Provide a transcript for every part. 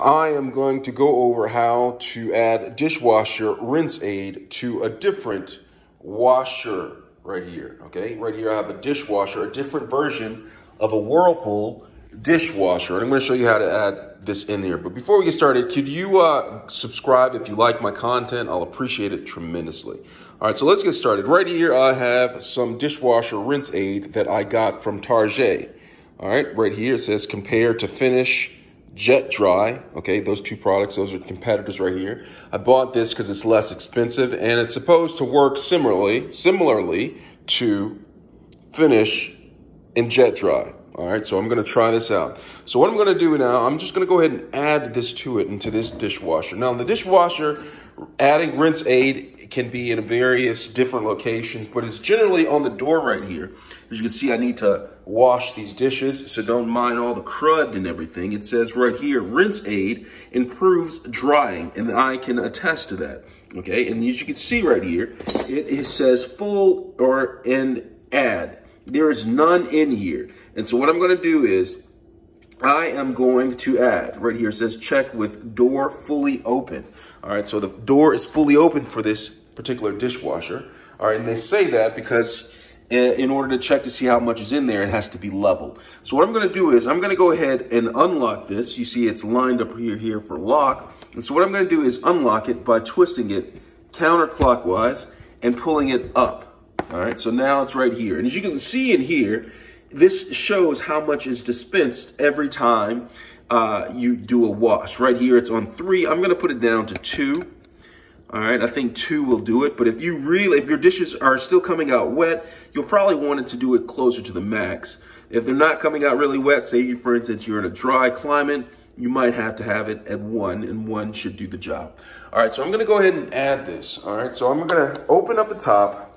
I am going to go over how to add dishwasher rinse aid to a different washer right here. Okay, right here I have a dishwasher, a different version of a Whirlpool dishwasher, and I'm going to show you how to add this in there. But before we get started, could you subscribe if you like my content? I'll appreciate it tremendously. All right, so let's get started. Right here I have some dishwasher rinse aid that I got from Target. All right, right here it says compare to Finish, Jet-Dry. Okay, those two products, those are competitors right here. I bought this because it's less expensive and it's supposed to work similarly to Finish and Jet-Dry. All right, so I'm going to try this out. So what I'm going to do now, I'm just going to go ahead and add this to it, into this dishwasher. Now, in the dishwasher, adding rinse aid can be in various different locations, but it's generally on the door right here. As you can see, I need to wash these dishes, so don't mind all the crud and everything. It says right here, rinse aid improves drying, and I can attest to that. Okay, and as you can see right here, it says full or and add. There is none in here. And so what I'm going to do is I am going to add right here. It says check with door fully open. All right. So the door is fully open for this particular dishwasher. All right. And they say that because in order to check to see how much is in there, it has to be level. So what I'm going to do is I'm going to go ahead and unlock this. You see it's lined up here for lock. And so what I'm going to do is unlock it by twisting it counterclockwise and pulling it up. All right, so now it's right here. And as you can see in here, this shows how much is dispensed every time you do a wash. Right here, it's on 3. I'm going to put it down to 2. All right, I think 2 will do it. But if you really, if your dishes are still coming out wet, you'll probably want it to do it closer to the max. If they're not coming out really wet, say, you, for instance, you're in a dry climate, you might have to have it at 1, and 1 should do the job. All right, so I'm going to go ahead and add this. All right, so I'm going to open up the top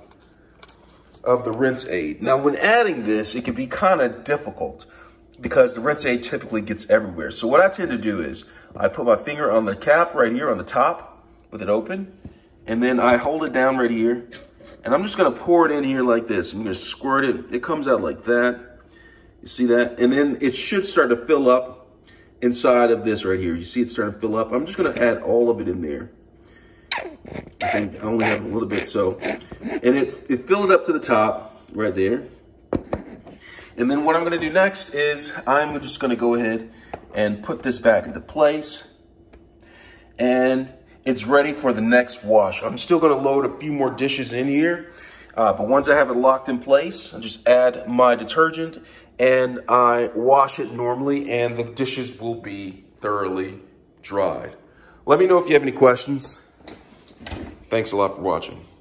of the rinse aid. Now, when adding this, it can be kind of difficult because the rinse aid typically gets everywhere. So what I tend to do is I put my finger on the cap right here on the top with it open, and then I hold it down right here, and I'm just going to pour it in here like this. I'm going to squirt it. It comes out like that. You see that? And then it should start to fill up inside of this right here. You see it starting to fill up. I'm just going to add all of it in there. I think I only have a little bit, so, and it filled it up to the top right there. And then what I'm going to do next is I'm just going to go ahead and put this back into place, and it's ready for the next wash. I'm still going to load a few more dishes in here, but once I have it locked in place, I just add my detergent and I wash it normally, and the dishes will be thoroughly dried. Let me know if you have any questions. Thanks a lot for watching.